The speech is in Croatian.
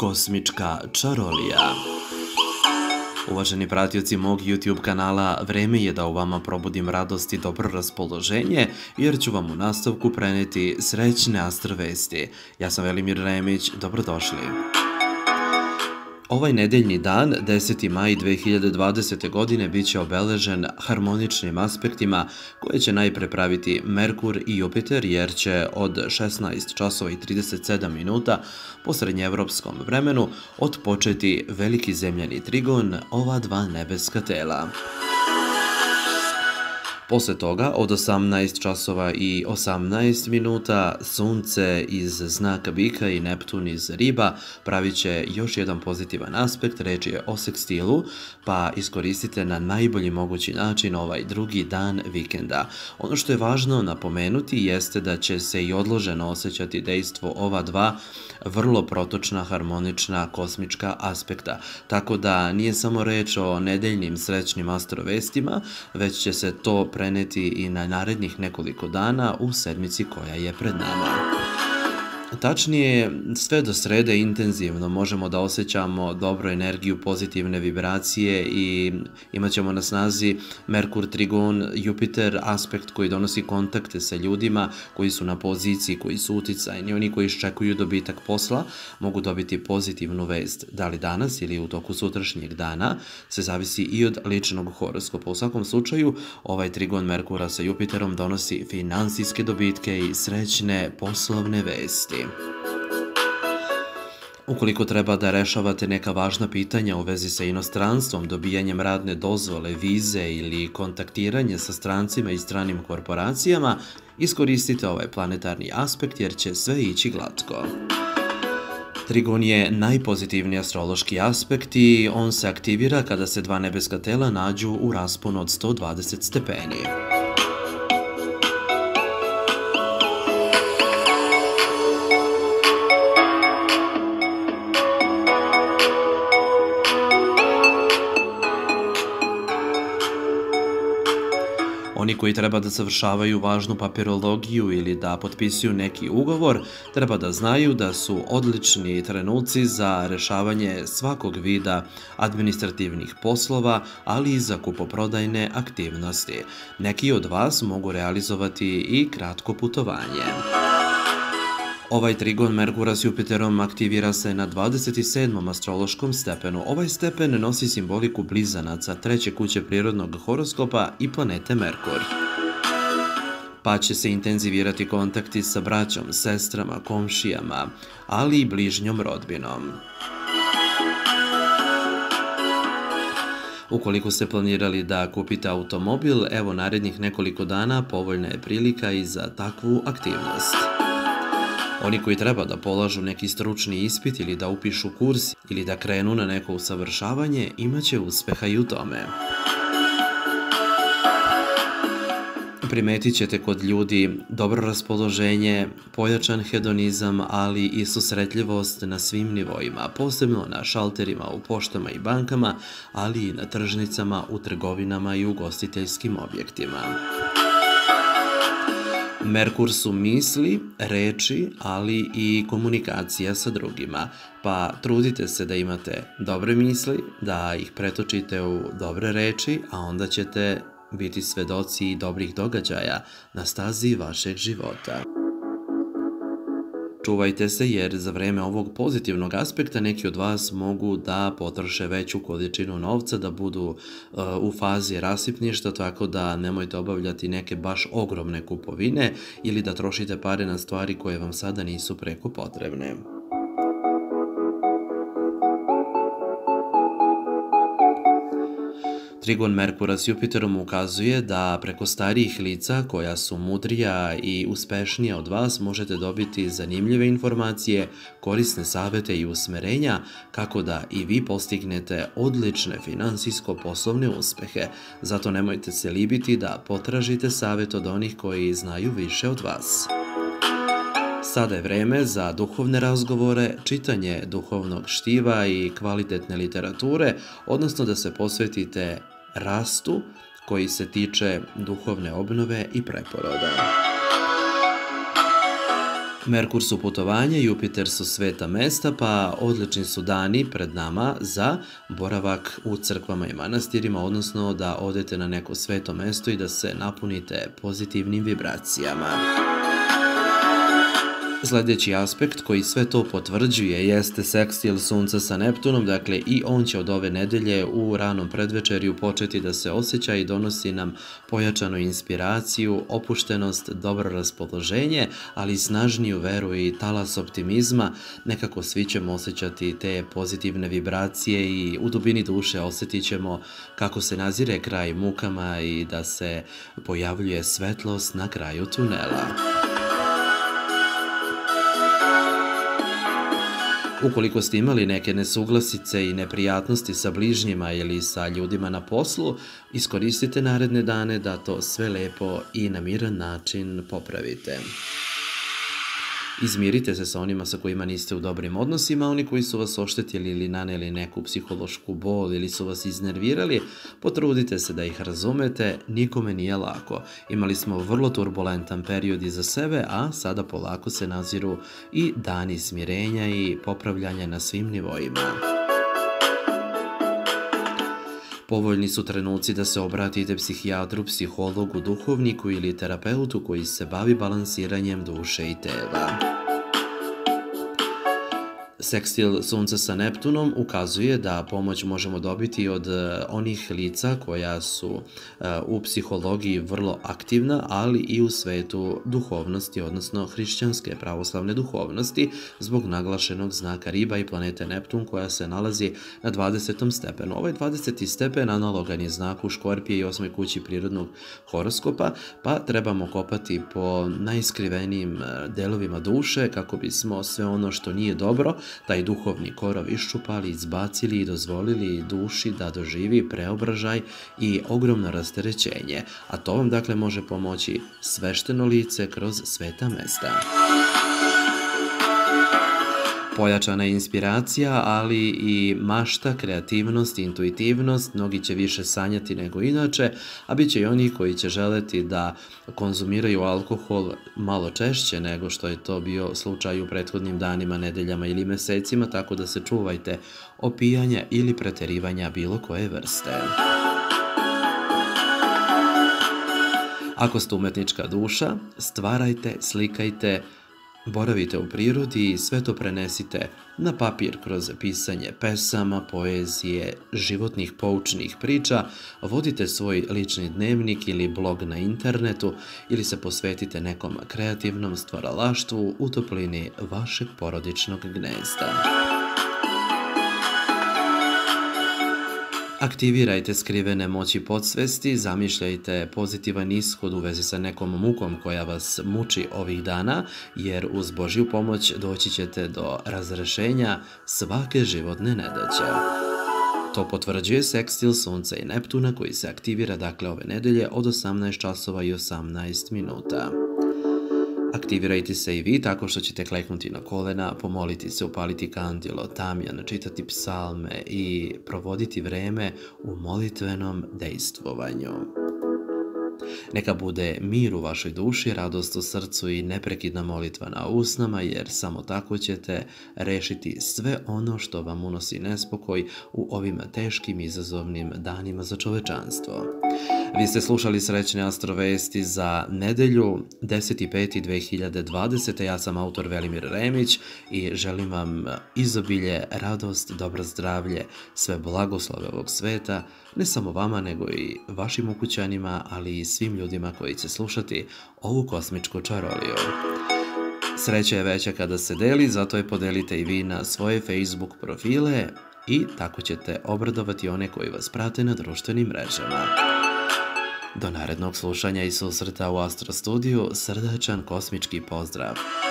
kosmička čarolija. Uvaženi pratioci mog YouTube kanala, vreme je da u vama probudim radost i dobro raspoloženje, jer ću vam u nastavku preneti srećne astrovesti. Ja sam Velimir Remić, dobrodošli. Ovaj nedeljni dan, 10. maj 2020. godine, bit će obeležen harmoničnim aspektima koje će najpre praviti Merkur i Jupiter, jer će od 16:37 po srednjeevropskom vremenu otpočeti veliki zemljani trigon ova dva nebeska tela. Posle toga, od 18:18, Sunce iz znaka Bika i Neptun iz Riba pravit će još jedan pozitivan aspekt, reč je o sekstilu, pa iskoristite na najbolji mogući način ovaj drugi dan vikenda. Ono što je važno napomenuti jeste da će se i odloženo osjećati dejstvo ova dva vrlo protočna, harmonična, kosmička aspekta. Tako da nije samo reč o nedeljnim srećnim astrovestima, već će se to preneti i na narednih nekoliko dana u sedmici koja je pred nama. Tačnije, sve do srede intenzivno možemo da osjećamo dobru energiju, pozitivne vibracije i imat ćemo na snazi Merkur, Trigon, Jupiter, aspekt koji donosi kontakte sa ljudima koji su na poziciji, koji su uticajni. Oni koji iščekuju dobitak posla mogu dobiti pozitivnu vest, da li danas ili u toku sutrašnjeg dana, se zavisi i od ličnog horoskopa. U svakom slučaju, ovaj trigon Merkura sa Jupiterom donosi finansijske dobitke i srećne poslovne vesti. Ukoliko treba da rešavate neka važna pitanja u vezi sa inostranstvom, dobijanjem radne dozvole, vize ili kontaktiranje sa strancima i stranim korporacijama, iskoristite ovaj planetarni aspekt jer će sve ići glatko. Trigon je najpozitivniji astrološki aspekt i on se aktivira kada se dva nebeska tela nađu u rasponu od 120 stepeni. Oni koji treba da završavaju važnu papirologiju ili da potpisuju neki ugovor, treba da znaju da su odlični trenuci za rešavanje svakog vida administrativnih poslova, ali i za kupoprodajne aktivnosti. Neki od vas mogu realizovati i kratko putovanje. Ovaj trigon Merkura s Jupiterom aktivira se na 27. astrološkom stepenu. Ovaj stepen nosi simboliku blizanaca, treće kuće prirodnog horoskopa i planete Merkur. Pa će se intenzivirati kontakti sa braćom, sestrama, komšijama, ali i bližnjom rodbinom. Ukoliko ste planirali da kupite automobil, evo narednih nekoliko dana povoljna je prilika i za takvu aktivnost. Oni koji treba da polažu neki stručni ispit ili da upišu kurs ili da krenu na neko usavršavanje, imaće uspeha i u tome. Primetit ćete kod ljudi dobro raspoloženje, pojačan hedonizam, ali i susretljivost na svim nivoima, posebno na šalterima u poštama i bankama, ali i na tržnicama, u trgovinama i ugostiteljskim objektima. Merkur su misli, reči, ali i komunikacija sa drugima, pa trudite se da imate dobre misli, da ih pretočite u dobre reči, a onda ćete biti svedoci dobrih događaja na stazi vašeg života. Čuvajte se jer za vreme ovog pozitivnog aspekta neki od vas mogu da potroše veću količinu novca, da budu u fazi rasipništva, tako da nemojte obavljati neke baš ogromne kupovine ili da trošite pare na stvari koje vam sada nisu preko potrebne. Trigon Merkura s Jupiterom ukazuje da preko starijih lica koja su mudrija i uspešnija od vas možete dobiti zanimljive informacije, korisne savete i usmerenja kako da i vi postignete odlične finansijsko-poslovne uspehe. Zato nemojte se libiti da potražite savet od onih koji znaju više od vas. Sada je vreme za duhovne razgovore, čitanje duhovnog štiva i kvalitetne literature, odnosno da se posvetite rastu koji se tiče duhovne obnove i preporoda. Merkur su putovanje, Jupiter su sveta mesta, pa odlični su dani pred nama za boravak u crkvama i manastirima, odnosno da odete na neko sveto mesto i da se napunite pozitivnim vibracijama. Sljedeći aspekt koji sve to potvrđuje jeste sekstil Sunca sa Neptunom, dakle i on će od ove nedelje u ranom predvečerju početi da se osjeća i donosi nam pojačanu inspiraciju, opuštenost, dobro raspoloženje, ali snažniju veru i talas optimizma. Nekako svi ćemo osjećati te pozitivne vibracije i u dubini duše osjetit ćemo kako se nazire kraj mukama i da se pojavljuje svetlost na kraju tunela. Ukoliko ste imali neke nesuglasice i neprijatnosti sa bližnjima ili sa ljudima na poslu, iskoristite naredne dane da to sve lepo i na miran način popravite. Izmirite se sa onima sa kojima niste u dobrim odnosima, oni koji su vas oštetili ili naneli neku psihološku bol ili su vas iznervirali, potrudite se da ih razumete, nikome nije lako. Imali smo vrlo turbulentan period iza sebe, a sada polako se naziru i dani smirenja i popravljanja na svim nivoima. Povoljni su trenuci da se obratite psihijatru, psihologu, duhovniku ili terapeutu koji se bavi balansiranjem duše i tela. Sekstil Sunca sa Neptunom ukazuje da pomoć možemo dobiti od onih lica koja su u psihologiji vrlo aktivna, ali i u svetu duhovnosti, odnosno hrišćanske pravoslavne duhovnosti, zbog naglašenog znaka riba i planete Neptun koja se nalazi na 20. stepenu. Ovaj 20. stepen analogan je znaku Škorpije i 8. kući prirodnog horoskopa, pa trebamo kopati po najskrivenijim delovima duše kako bismo sve ono što nije dobro, taj duhovni korov iščupali, izbacili i dozvolili duši da doživi preobražaj i ogromno rasterećenje, a to vam dakle može pomoći svešteno lice kroz sveta mesta. Pojačana inspiracija, ali i mašta, kreativnost, intuitivnost, mnogi će više sanjati nego inače, a bit će i oni koji će želeti da konzumiraju alkohol malo češće nego što je to bio slučaj u prethodnim danima, nedeljama ili mesecima, tako da se čuvajte opijanja ili preterivanja bilo koje vrste. Ako ste umetnička duša, stvarajte, slikajte, boravite u prirodi i sve to prenesite na papir kroz pisanje pesama, poezije, životnih poučnih priča, vodite svoj lični dnevnik ili blog na internetu ili se posvetite nekom kreativnom stvaralaštvu u toplini vašeg porodičnog gnezda. Aktivirajte skrivene moći podsvesti, zamišljajte pozitivan ishod u vezi sa nekom mukom koja vas muči ovih dana, jer uz Božju pomoć doći ćete do razrešenja svake životne nedaće. To potvrđuje sekstil Sunca i Neptuna koji se aktivira dakle ove nedelje od 18:18. Aktivirajte se i vi tako što ćete kleknuti na kolena, pomoliti se, upaliti kandilo, tamjan, čitati psalme i provoditi vreme u molitvenom dejstvovanju. Neka bude mir u vašoj duši, radost u srcu i neprekidna molitva na usnama, jer samo tako ćete rešiti sve ono što vam unosi nespokoj u ovim teškim i izazovnim danima za čovečanstvo. Vi ste slušali srećne astrovesti za nedelju 10.5.2020. Ja sam autor Velimir Remić i želim vam izobilje, radost, dobro zdravlje, sve blagoslove ovog sveta, ne samo vama nego i vašim ukućanima, ali i svim ljudima koji će slušati ovu kosmičku čaroliju. Sreća je veća kada se deli, zato je podelite i vi na svoje Facebook profile i tako ćete obradovati one koji vas prate na društvenim mrežama. Do narednog slušanja i susreta u Astro studiju, srdačan kosmički pozdrav!